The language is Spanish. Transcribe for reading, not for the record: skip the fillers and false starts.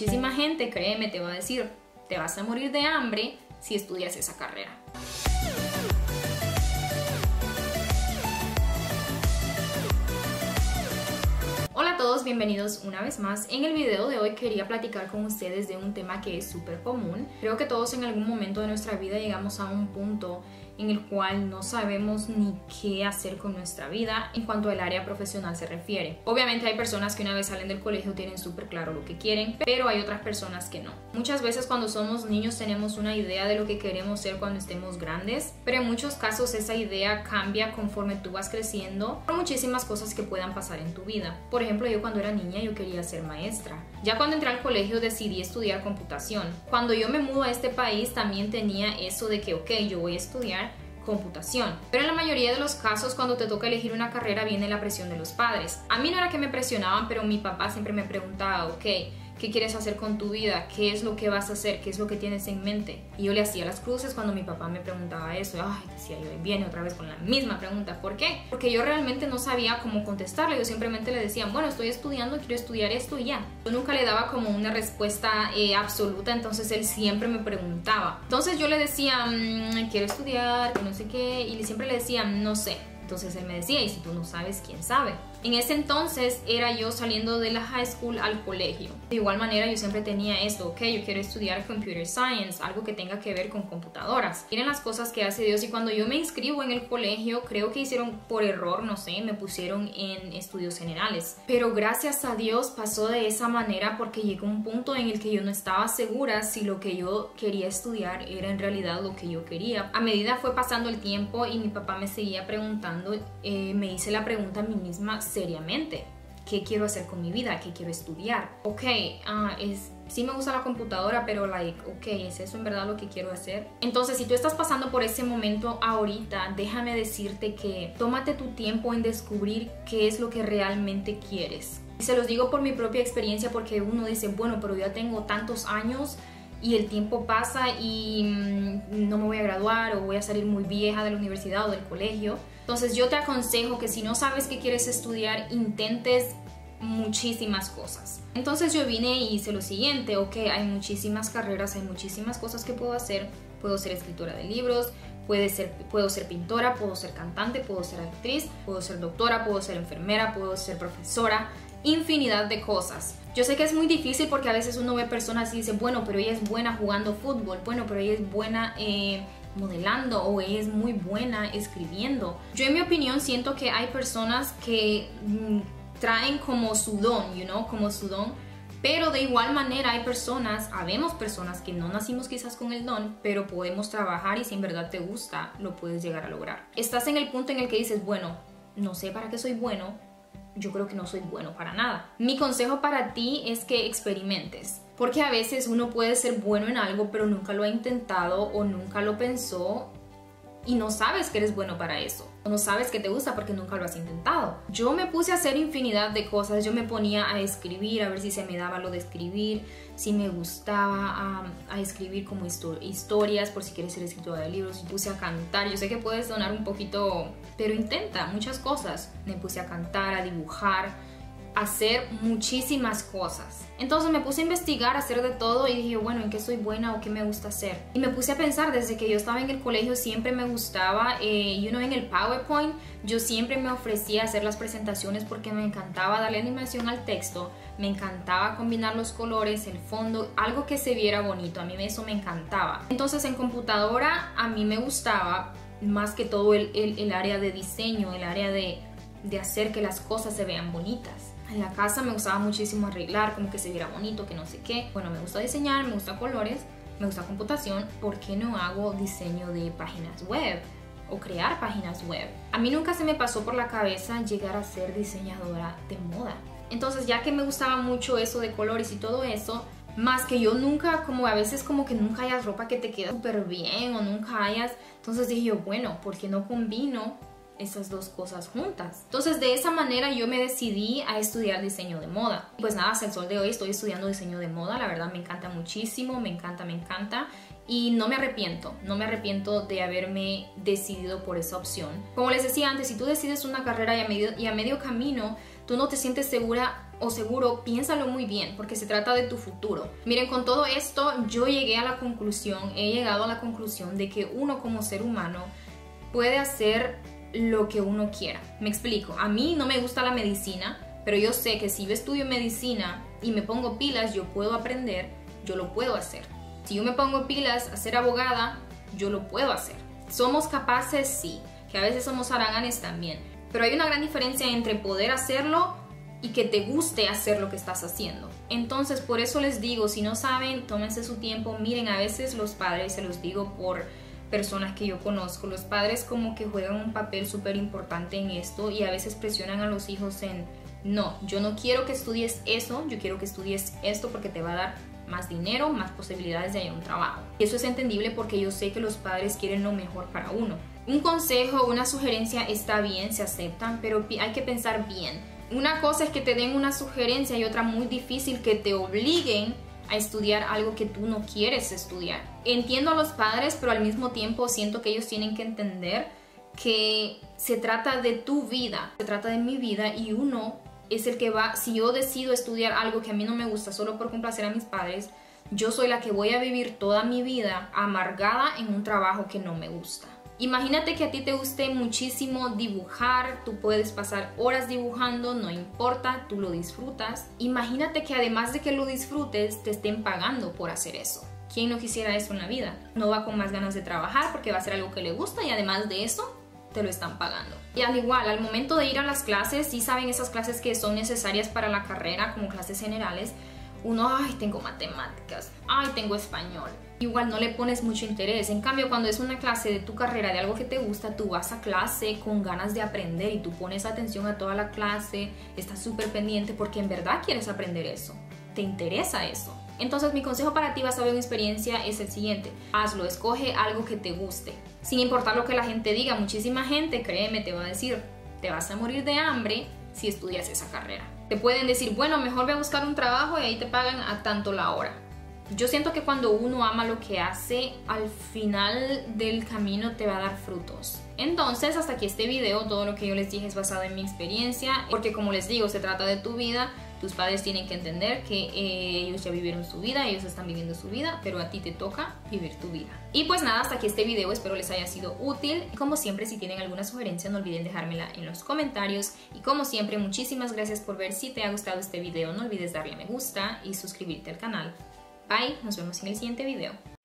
Muchísima gente, créeme, te va a decir, te vas a morir de hambre si estudias esa carrera. Hola a todos, bienvenidos una vez más. En el video de hoy quería platicar con ustedes de un tema que es súper común. Creo que todos en algún momento de nuestra vida llegamos a un punto en el cual no sabemos ni qué hacer con nuestra vida en cuanto al área profesional se refiere. Obviamente hay personas que una vez salen del colegio tienen súper claro lo que quieren, pero hay otras personas que no. Muchas veces cuando somos niños tenemos una idea de lo que queremos ser cuando estemos grandes, pero en muchos casos esa idea cambia conforme tú vas creciendo por muchísimas cosas que puedan pasar en tu vida. Por ejemplo, yo cuando era niña yo quería ser maestra. Ya cuando entré al colegio decidí estudiar computación. Cuando yo me mudo a este país también tenía eso de que, ok, yo voy a estudiar computación. Pero en la mayoría de los casos cuando te toca elegir una carrera viene la presión de los padres. A mí no era que me presionaban, pero mi papá siempre me preguntaba, ok, ¿qué quieres hacer con tu vida? ¿Qué es lo que vas a hacer? ¿Qué es lo que tienes en mente? Y yo le hacía las cruces cuando mi papá me preguntaba eso. Ay, decía yo, viene otra vez con la misma pregunta. ¿Por qué? Porque yo realmente no sabía cómo contestarle. Yo simplemente le decía, bueno, estoy estudiando, quiero estudiar esto y ya. Yo nunca le daba como una respuesta absoluta, entonces él siempre me preguntaba. Entonces yo le decía, quiero estudiar, que no sé qué, y siempre le decía, no sé. Entonces él me decía, y si tú no sabes, ¿quién sabe? En ese entonces era yo saliendo de la high school al colegio. De igual manera yo siempre tenía esto, ok, yo quiero estudiar computer science, algo que tenga que ver con computadoras. Miren las cosas que hace Dios. Y cuando yo me inscribo en el colegio, creo que hicieron por error, no sé, me pusieron en estudios generales. Pero gracias a Dios pasó de esa manera porque llegó un punto en el que yo no estaba segura si lo que yo quería estudiar era en realidad lo que yo quería. A medida fue pasando el tiempo y mi papá me seguía preguntando. Me hice la pregunta a mí misma seriamente, ¿qué quiero hacer con mi vida? ¿Qué quiero estudiar? Ok, sí me gusta la computadora, pero like, ok, ¿es eso en verdad lo que quiero hacer? Entonces, si tú estás pasando por ese momento ahorita, déjame decirte que tómate tu tiempo en descubrir qué es lo que realmente quieres. Y se los digo por mi propia experiencia porque uno dice, bueno, pero yo ya tengo tantos años y el tiempo pasa y no me voy a graduar o voy a salir muy vieja de la universidad o del colegio. Entonces yo te aconsejo que si no sabes qué quieres estudiar, intentes muchísimas cosas. Entonces yo vine y hice lo siguiente, ok, hay muchísimas carreras, hay muchísimas cosas que puedo hacer. Puedo ser escritora de libros, puedo ser pintora, puedo ser cantante, puedo ser actriz, puedo ser doctora, puedo ser enfermera, puedo ser profesora, infinidad de cosas. Yo sé que es muy difícil porque a veces uno ve personas y dice, bueno, pero ella es buena jugando fútbol, bueno, pero ella es buena modelando, o ella es muy buena escribiendo. Yo en mi opinión siento que hay personas que traen como su don, you know, como su don, pero de igual manera hay personas, habemos personas que no nacimos quizás con el don, pero podemos trabajar y si en verdad te gusta, lo puedes llegar a lograr. Estás en el punto en el que dices, bueno, no sé para qué soy bueno, yo creo que no soy bueno para nada. Mi consejo para ti es que experimentes, porque a veces uno puede ser bueno en algo pero nunca lo ha intentado o nunca lo pensó y no sabes que eres bueno para eso, o no sabes que te gusta porque nunca lo has intentado. Yo me puse a hacer infinidad de cosas, yo me ponía a escribir, a ver si se me daba lo de escribir, si me gustaba a escribir como historias, por si quieres ser escritora de libros. Me puse a cantar, yo sé que puede sonar un poquito, pero intenta muchas cosas. Me puse a cantar, a dibujar, a hacer muchísimas cosas. Entonces me puse a investigar, a hacer de todo y dije, bueno, ¿en qué soy buena o qué me gusta hacer? Y me puse a pensar, desde que yo estaba en el colegio siempre me gustaba, you know, en el PowerPoint, yo siempre me ofrecía a hacer las presentaciones porque me encantaba darle animación al texto, me encantaba combinar los colores, el fondo, algo que se viera bonito, a mí eso me encantaba. Entonces en computadora a mí me gustaba más que todo el área de diseño, el área de hacer que las cosas se vean bonitas. En la casa me gustaba muchísimo arreglar, como que se viera bonito, que no sé qué. Bueno, me gusta diseñar, me gusta colores, me gusta computación. ¿Por qué no hago diseño de páginas web o crear páginas web? A mí nunca se me pasó por la cabeza llegar a ser diseñadora de moda. Entonces, ya que me gustaba mucho eso de colores y todo eso, más que yo nunca, como a veces como que nunca hayas ropa que te queda súper bien o nunca hayas. Entonces dije yo, bueno, ¿por qué no combino esas dos cosas juntas? Entonces de esa manera yo me decidí a estudiar diseño de moda. Pues nada, hasta el sol de hoy estoy estudiando diseño de moda, la verdad me encanta muchísimo, me encanta. Y no me arrepiento de haberme decidido por esa opción. Como les decía antes, si tú decides una carrera y a medio camino tú no te sientes segura o seguro, piénsalo muy bien, porque se trata de tu futuro. Miren, con todo esto yo llegué a la conclusión, he llegado a la conclusión de que uno como ser humano puede hacer lo que uno quiera. Me explico, a mí no me gusta la medicina, pero yo sé que si yo estudio medicina y me pongo pilas, yo puedo aprender, yo lo puedo hacer. Si yo me pongo pilas a ser abogada, yo lo puedo hacer. Somos capaces, sí, que a veces somos haraganes también, pero hay una gran diferencia entre poder hacerlo y que te guste hacer lo que estás haciendo. Entonces, por eso les digo, si no saben, tómense su tiempo. Miren, a veces los padres, se los digo por personas que yo conozco, los padres como que juegan un papel súper importante en esto y a veces presionan a los hijos en, no, yo no quiero que estudies eso, yo quiero que estudies esto porque te va a dar más dinero, más posibilidades de hallar un trabajo. Y eso es entendible porque yo sé que los padres quieren lo mejor para uno. Un consejo, una sugerencia está bien, se aceptan, pero hay que pensar bien. Una cosa es que te den una sugerencia y otra muy difícil que te obliguen a estudiar algo que tú no quieres estudiar. Entiendo a los padres, pero al mismo tiempo siento que ellos tienen que entender que se trata de tu vida, se trata de mi vida y uno es el que va, si yo decido estudiar algo que a mí no me gusta solo por complacer a mis padres, yo soy la que voy a vivir toda mi vida amargada en un trabajo que no me gusta. Imagínate que a ti te guste muchísimo dibujar, tú puedes pasar horas dibujando, no importa, tú lo disfrutas. Imagínate que además de que lo disfrutes, te estén pagando por hacer eso. ¿Quién no quisiera eso en la vida? No va con más ganas de trabajar porque va a hacer algo que le gusta y además de eso, te lo están pagando. Y al igual, al momento de ir a las clases, sí saben esas clases que son necesarias para la carrera, como clases generales, uno, ay, tengo matemáticas, ay, tengo español. Igual no le pones mucho interés. En cambio, cuando es una clase de tu carrera, de algo que te gusta, tú vas a clase con ganas de aprender y tú pones atención a toda la clase, estás súper pendiente porque en verdad quieres aprender eso, te interesa eso. Entonces, mi consejo para ti basado en mi experiencia es el siguiente. Hazlo, escoge algo que te guste. Sin importar lo que la gente diga, muchísima gente, créeme, te va a decir, te vas a morir de hambre si estudias esa carrera. Te pueden decir, bueno, mejor ve a buscar un trabajo y ahí te pagan a tanto la hora. Yo siento que cuando uno ama lo que hace, al final del camino te va a dar frutos. Entonces, hasta aquí este video. Todo lo que yo les dije es basado en mi experiencia, porque como les digo, se trata de tu vida. Tus padres tienen que entender que ellos ya vivieron su vida, ellos están viviendo su vida, pero a ti te toca vivir tu vida. Y pues nada, hasta aquí este video, espero les haya sido útil. Como siempre, si tienen alguna sugerencia, no olviden dejármela en los comentarios. Y como siempre, muchísimas gracias por ver. Si te ha gustado este video, no olvides darle a me gusta y suscribirte al canal. Bye, nos vemos en el siguiente video.